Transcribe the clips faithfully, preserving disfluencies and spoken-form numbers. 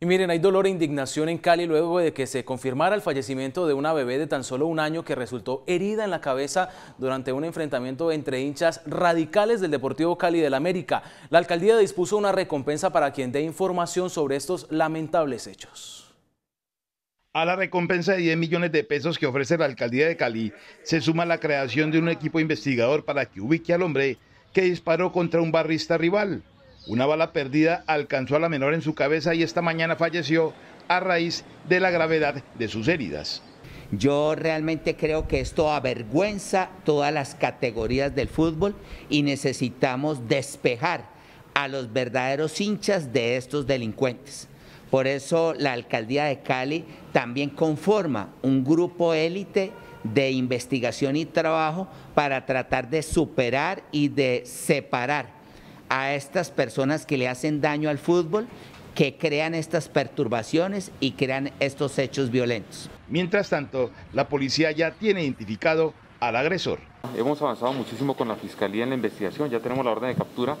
Y miren, hay dolor e indignación en Cali luego de que se confirmara el fallecimiento de una bebé de tan solo un año que resultó herida en la cabeza durante un enfrentamiento entre hinchas radicales del Deportivo Cali del América. La alcaldía dispuso una recompensa para quien dé información sobre estos lamentables hechos. A la recompensa de diez millones de pesos que ofrece la alcaldía de Cali se suma la creación de un equipo investigador para que ubique al hombre que disparó contra un barrista rival. Una bala perdida alcanzó a la menor en su cabeza y esta mañana falleció a raíz de la gravedad de sus heridas. Yo realmente creo que esto avergüenza todas las categorías del fútbol y necesitamos despejar a los verdaderos hinchas de estos delincuentes. Por eso la alcaldía de Cali también conforma un grupo élite de investigación y trabajo para tratar de superar y de separar a estas personas que le hacen daño al fútbol, que crean estas perturbaciones y crean estos hechos violentos. Mientras tanto, la policía ya tiene identificado al agresor. Hemos avanzado muchísimo con la fiscalía en la investigación, ya tenemos la orden de captura.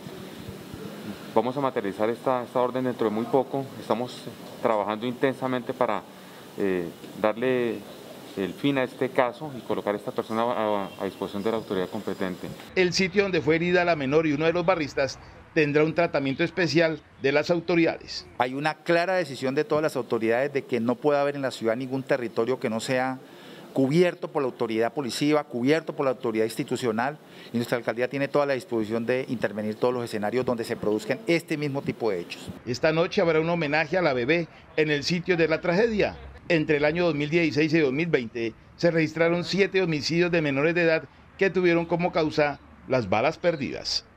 Vamos a materializar esta, esta orden dentro de muy poco. Estamos trabajando intensamente para eh, darle el fin a este caso y colocar a esta persona a, a disposición de la autoridad competente. El sitio donde fue herida la menor y uno de los barristas tendrá un tratamiento especial de las autoridades. Hay una clara decisión de todas las autoridades de que no puede haber en la ciudad ningún territorio que no sea cubierto por la autoridad policiva, cubierto por la autoridad institucional, y nuestra alcaldía tiene toda la disposición de intervenir todos los escenarios donde se produzcan este mismo tipo de hechos. Esta noche habrá un homenaje a la bebé en el sitio de la tragedia. Entre el año dos mil dieciséis y dos mil veinte se registraron siete homicidios de menores de edad que tuvieron como causa las balas perdidas.